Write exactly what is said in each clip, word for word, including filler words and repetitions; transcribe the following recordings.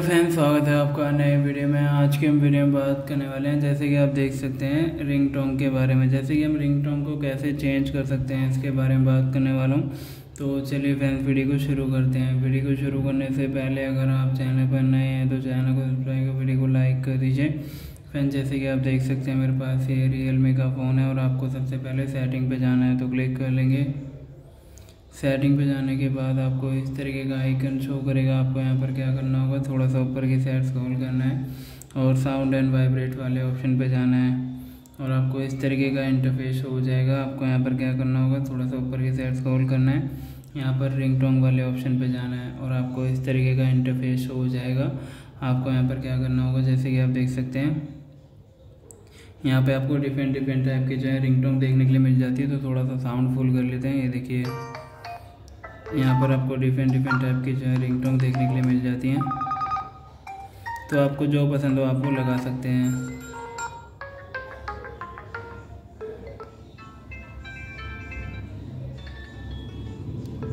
Friends, स्वागत है आपका नए वीडियो में। आज के हम वीडियो में बात करने वाले हैं, जैसे कि आप देख सकते हैं, रिंगटोन के बारे में, जैसे कि हम रिंगटोन को कैसे चेंज कर सकते हैं इसके बारे में बात करने वाला हूं। तो चलिए फ्रेंड्स, वीडियो को शुरू करते हैं। वीडियो को शुरू करने से पहले अगर आप चैनल पर नए हैं तो चैनल को सब्सक्राइब कर वीडियो को लाइक कर दीजिए। फ्रेंड्स, जैसे कि आप देख सकते हैं मेरे पास ये रियलमी का फ़ोन है और आपको सबसे पहले सेटिंग पर जाना है, तो क्लिक कर लेंगे। सेटिंग पे जाने के बाद आपको इस तरीके का आइकन शो करेगा। आपको यहाँ पर क्या करना होगा, थोड़ा सा ऊपर की साइड स्क्रॉल करना है और साउंड एंड वाइब्रेट वाले ऑप्शन पे जाना है और आपको इस तरीके का इंटरफेस हो जाएगा। आपको यहाँ पर क्या करना होगा, थोड़ा सा ऊपर की साइड स्क्रॉल करना है, यहाँ पर रिंगटोन वाले ऑप्शन पे जाना है और आपको इस तरीके का इंटरफेस हो जाएगा। आपको यहाँ पर क्या करना होगा, जैसे कि आप देख सकते हैं यहाँ पे आपको डिफरेंट डिफरेंट टाइप की जो है रिंगटोन देखने के लिए मिल जाती है। तो थोड़ा सा साउंड फुल कर लेते हैं। ये देखिए, यहाँ पर आपको डिफरेंट डिफरेंट टाइप की जो है रिंगटोन देखने के लिए मिल जाती हैं। तो आपको जो पसंद हो आप वो लगा सकते हैं।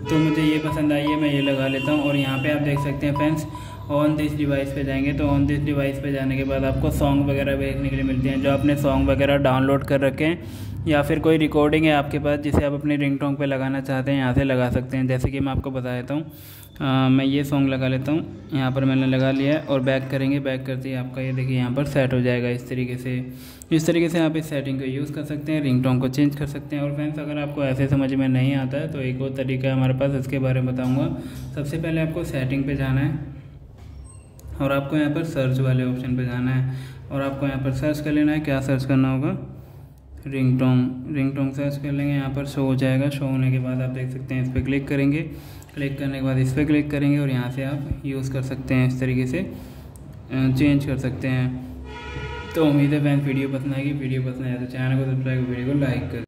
तो मुझे ये पसंद आई है, मैं ये लगा लेता हूँ। और यहाँ पे आप देख सकते हैं फ्रेंड्स, ऑन दिस डिवाइस पे जाएंगे। तो ऑन दिस डिवाइस पे जाने के बाद आपको सॉन्ग वगैरह देखने के लिए मिलते हैं, जो आपने सॉन्ग वगैरह डाउनलोड कर रखे हैं या फिर कोई रिकॉर्डिंग है आपके पास जिसे आप अपने रिंगटोन पे लगाना चाहते हैं, यहाँ से लगा सकते हैं। जैसे कि मैं आपको बता देता हूँ, मैं ये सॉन्ग लगा लेता हूँ। यहाँ पर मैंने लगा लिया है और बैक करेंगे। बैक करते ही आपका ये देखिए यहाँ पर सेट हो जाएगा। इस तरीके से इस तरीके से आप इस सेटिंग को यूज़ कर सकते हैं, रिंगटोन को चेंज कर सकते हैं। और फ्रेंड्स, अगर आपको ऐसे समझ में नहीं आता है तो एक और तरीका हमारे पास, इसके बारे में बताऊँगा। सबसे पहले आपको सेटिंग पर जाना है और आपको यहाँ पर सर्च वाले ऑप्शन पे जाना है और आपको यहाँ पर सर्च कर लेना है। क्या सर्च करना होगा, रिंगटोन रिंगटोन सर्च कर लेंगे। यहाँ पर शो हो जाएगा। शो होने के बाद आप देख सकते हैं, इस पर क्लिक करेंगे। क्लिक करने के बाद इस पर क्लिक करेंगे और यहाँ से आप यूज़ कर सकते हैं, इस तरीके से चेंज कर सकते हैं। तो उम्मीद है फ्रेंड्स वीडियो पसंद आएगी। वीडियो पसंद आए तो चैनल को सब्सक्राइब, वीडियो को लाइक कर।